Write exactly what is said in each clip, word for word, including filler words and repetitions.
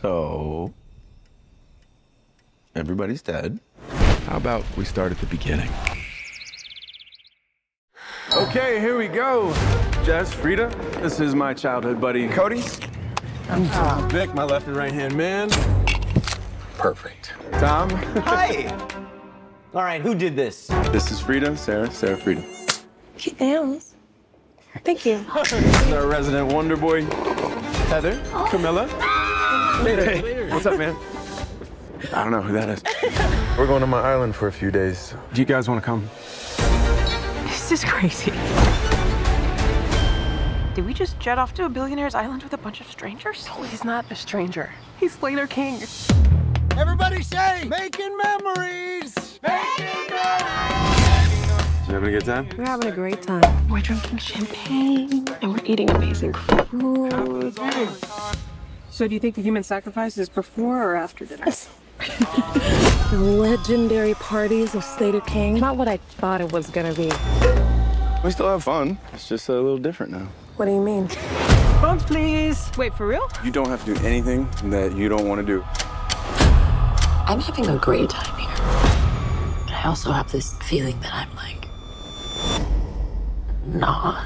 So, everybody's dead. How about we start at the beginning? Okay, here we go. Jess, Frida, this is my childhood buddy, Cody. I'm Tom. Vic, my left and right-hand man. Perfect. Tom. Hi. All right, who did this? This is Frida, Sarah, Sarah Frida. Cute nails. Thank you. Our resident wonder boy, Heather, oh. Camilla. Hey, what's up, man? I don't know who that is. We're going to my island for a few days. Do you guys want to come? This is crazy. Did we just jet off to a billionaire's island with a bunch of strangers? No, he's not a stranger. He's Slater King. Everybody say, making memories! Making memories! You having a good time? We're having a great time. We're drinking champagne, and we're eating amazing food. So do you think the human sacrifice is before or after dinner? The legendary parties of Slater King. Not what I thought it was gonna be. We still have fun. It's just a little different now. What do you mean? Phones, please. Wait, for real? You don't have to do anything that you don't want to do. I'm having a great time here. But I also have this feeling that I'm like, nah.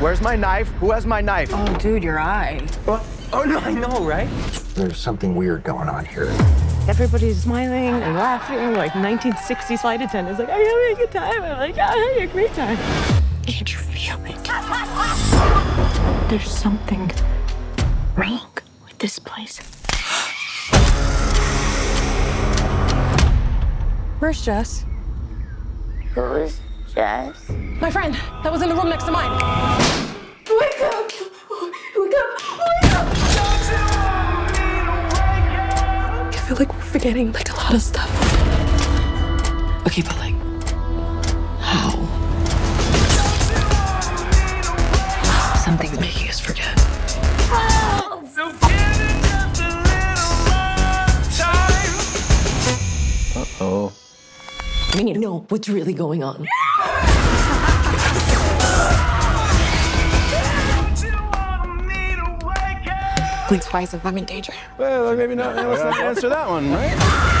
Where's my knife? Who has my knife? Oh, dude, your eye. What? Oh, no, I know, right? There's something weird going on here. Everybody's smiling and laughing like nineteen sixties flight attendants. Like, are you having a good time? I'm like, yeah, I'm having a great time. Can't you feel it? There's something wrong with this place. Where's Jess? Who's Jess? My friend that was in the room next to mine. Wake up! Wake up! Wake up! I feel like we're forgetting like a lot of stuff. Okay, but like, how? Something's making us forget. Oh. So give it just a little more time. Uh-oh. We need to know what's really going on. Please, why is it? I'm in danger. Well, maybe not. Let's not answer that one, right?